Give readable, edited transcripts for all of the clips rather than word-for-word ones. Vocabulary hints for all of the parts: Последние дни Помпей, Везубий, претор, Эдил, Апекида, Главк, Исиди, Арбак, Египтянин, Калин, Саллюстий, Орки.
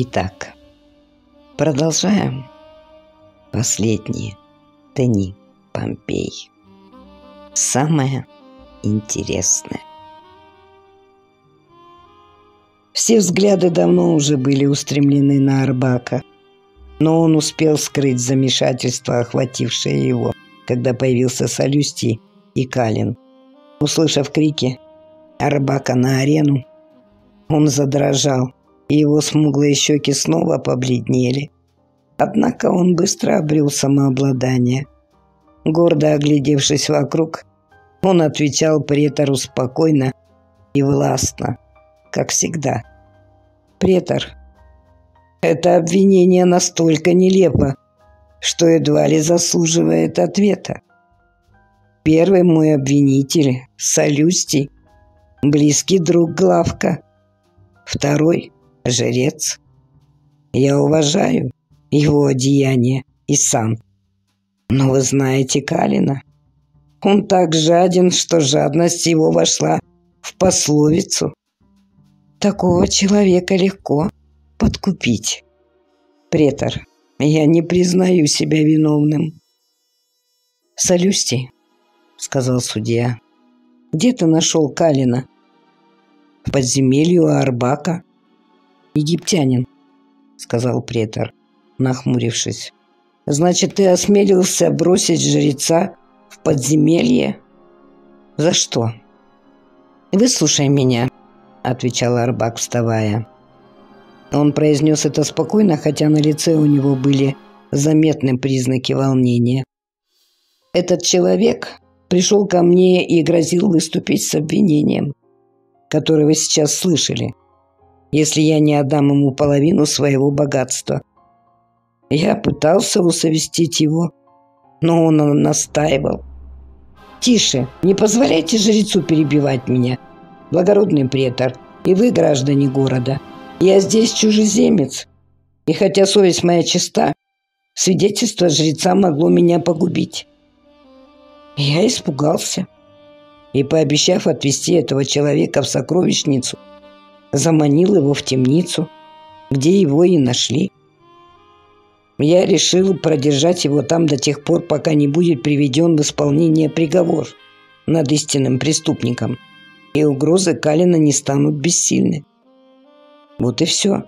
Итак, продолжаем. Последние дни Помпей. Самое интересное. Все взгляды давно уже были устремлены на Арбака, но он успел скрыть замешательство, охватившее его, когда появился Саллюстий и Калин. Услышав крики Арбака на арену, он задрожал, и его смуглые щеки снова побледнели. Однако он быстро обрел самообладание. Гордо оглядевшись вокруг, он отвечал претору спокойно и властно, как всегда. «Претор, это обвинение настолько нелепо, что едва ли заслуживает ответа. Первый мой обвинитель – Саллюстий, близкий друг Главка. Второй – жрец. Я уважаю его одеяние и сан. Но вы знаете Калина. Он так жаден, что жадность его вошла в пословицу. Такого человека легко подкупить. Претор, я не признаю себя виновным». «Саллюстий, — сказал судья, — где ты нашел Калина?» «В подземелье Арбака». «Египтянин», — сказал претор, нахмурившись. «Значит, ты осмелился бросить жреца в подземелье? За что?» «Выслушай меня», — отвечал Арбак, вставая. Он произнес это спокойно, хотя на лице у него были заметны признаки волнения. «Этот человек пришел ко мне и грозил выступить с обвинением, которое вы сейчас слышали, если я не отдам ему половину своего богатства. Я пытался усовестить его, но он настаивал». «Тише! Не позволяйте жрецу перебивать меня, благородный претор, и вы, граждане города. Я здесь чужеземец, и хотя совесть моя чиста, свидетельство жреца могло меня погубить. Я испугался и, пообещав отвезти этого человека в сокровищницу, заманил его в темницу, где его и нашли. Я решил продержать его там до тех пор, пока не будет приведен в исполнение приговор над истинным преступником, и угрозы Калина не станут бессильны. Вот и все.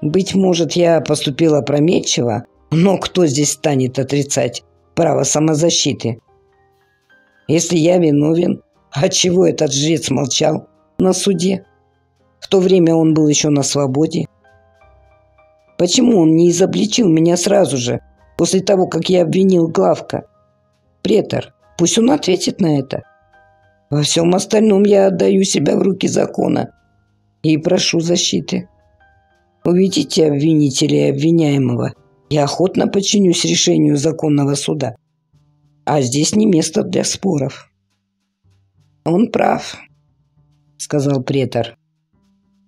Быть может, я поступил опрометчиво, но кто здесь станет отрицать право самозащиты? Если я виновен, отчего этот жрец молчал на суде? В то время он был еще на свободе. Почему он не изобличил меня сразу же, после того, как я обвинил Главка? Претор, пусть он ответит на это. Во всем остальном я отдаю себя в руки закона и прошу защиты. Уведите обвинителя и обвиняемого. Я охотно подчинюсь решению законного суда. А здесь не место для споров». «Он прав», — сказал претор.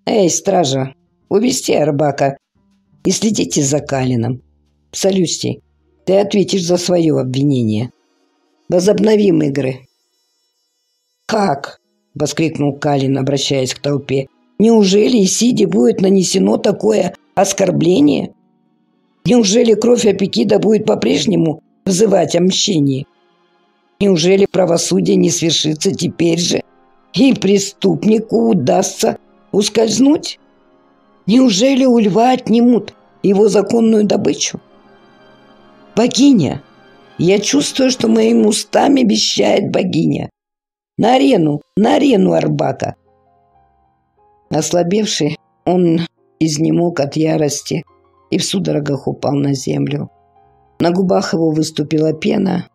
«Эй, стража, увести Арбака и следите за Калином. Саллюстий, ты ответишь за свое обвинение. Возобновим игры». «Как?» — воскликнул Калин, обращаясь к толпе. «Неужели Исиди будет нанесено такое оскорбление? Неужели кровь Апекида будет по-прежнему взывать о мщении? Неужели правосудие не свершится теперь же, и преступнику удастся ускользнуть? Неужели у льва отнимут его законную добычу? Богиня! Я чувствую, что моим устам обещает богиня. На арену Арбака!» Ослабевший, он изнемог от ярости и в судорогах упал на землю. На губах его выступила пена.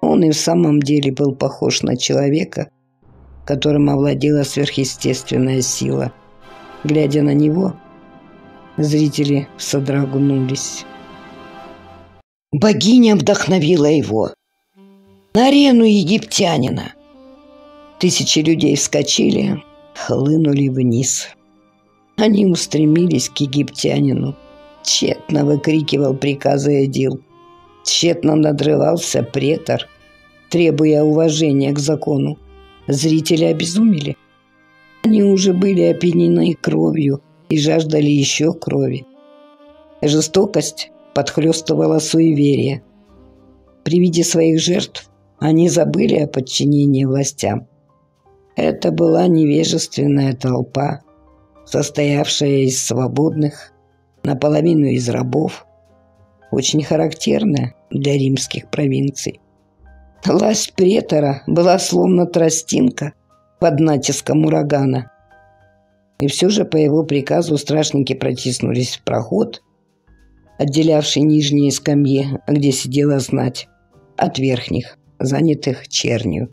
Он и в самом деле был похож на человека, которым овладела сверхъестественная сила. Глядя на него, зрители содрогнулись. «Богиня вдохновила его! На арену египтянина!» Тысячи людей вскочили, хлынули вниз. Они устремились к египтянину. Тщетно выкрикивал приказы Эдил. Тщетно надрывался претор, требуя уважения к закону. Зрители обезумели. Они уже были опьянены кровью и жаждали еще крови. Жестокость подхлестывала суеверие. При виде своих жертв они забыли о подчинении властям. Это была невежественная толпа, состоявшая из свободных, наполовину из рабов, очень характерная для римских провинций. Власть претора была словно тростинка под натиском урагана. И все же по его приказу страшники протиснулись в проход, отделявший нижние скамьи, где сидела знать, от верхних, занятых чернью.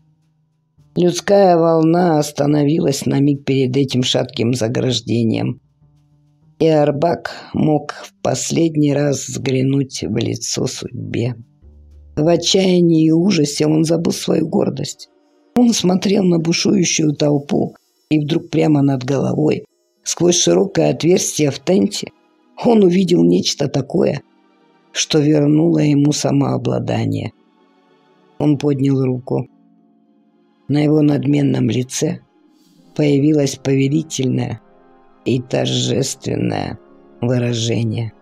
Людская волна остановилась на миг перед этим шатким заграждением, и Арбак мог в последний раз взглянуть в лицо судьбе. В отчаянии и ужасе он забыл свою гордость. Он смотрел на бушующую толпу, и вдруг прямо над головой, сквозь широкое отверстие в тенте, он увидел нечто такое, что вернуло ему самообладание. Он поднял руку. На его надменном лице появилось повелительное и торжественное выражение.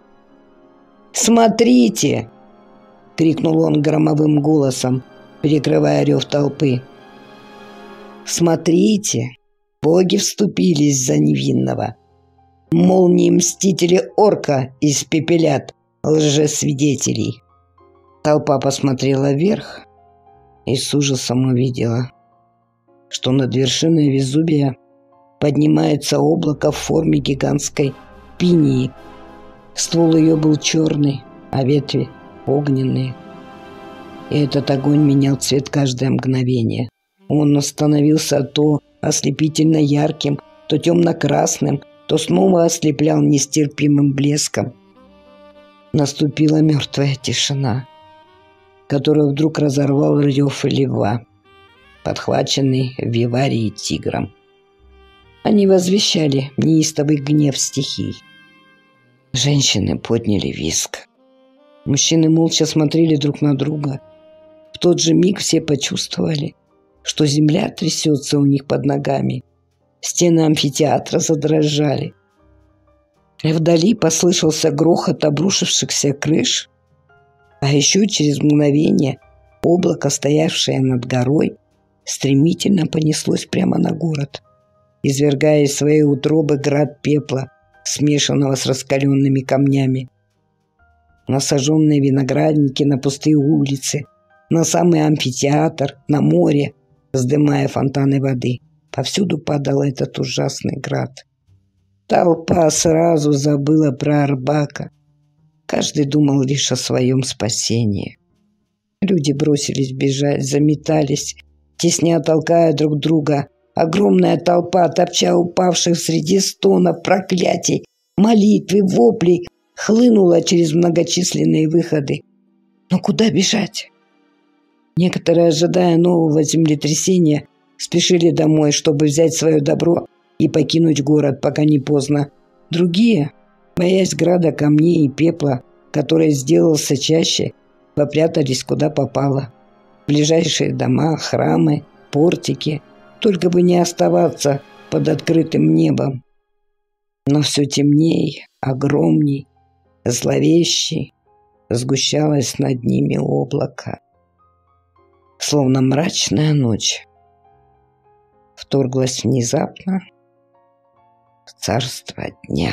«Смотрите!» — крикнул он громовым голосом, перекрывая рев толпы. «Смотрите! Боги вступились за невинного! Молнии мстители орка испепелят лжесвидетелей!» Толпа посмотрела вверх и с ужасом увидела, что над вершиной Везубия поднимается облако в форме гигантской пинии. Ствол ее был черный, а ветви огненные. И этот огонь менял цвет каждое мгновение. Он становился то ослепительно ярким, то темно-красным, то снова ослеплял нестерпимым блеском. Наступила мертвая тишина, которую вдруг разорвал рев льва, подхваченный в виварии тигром. Они возвещали неистовый гнев стихий. Женщины подняли визг. Мужчины молча смотрели друг на друга. В тот же миг все почувствовали, что земля трясется у них под ногами. Стены амфитеатра задрожали. Вдали послышался грохот обрушившихся крыш, а еще через мгновение облако, стоявшее над горой, стремительно понеслось прямо на город, извергая из своей утробы град пепла, смешанного с раскаленными камнями. На сожженные виноградники, на пустые улицы, на самый амфитеатр, на море, вздымая фонтаны воды. Повсюду падал этот ужасный град. Толпа сразу забыла про Арбака. Каждый думал лишь о своем спасении. Люди бросились бежать, заметались, тесня толкая друг друга. Огромная толпа, топча упавших среди стонов, проклятий, молитв и воплей, хлынула через многочисленные выходы. Но куда бежать? Некоторые, ожидая нового землетрясения, спешили домой, чтобы взять свое добро и покинуть город, пока не поздно. Другие, боясь града камней и пепла, который сделался чаще, попрятались куда попало. Ближайшие дома, храмы, портики, только бы не оставаться под открытым небом. Но все темней, огромней, зловещей сгущалось над ними облако. Словно мрачная ночь вторглась внезапно в царство дня.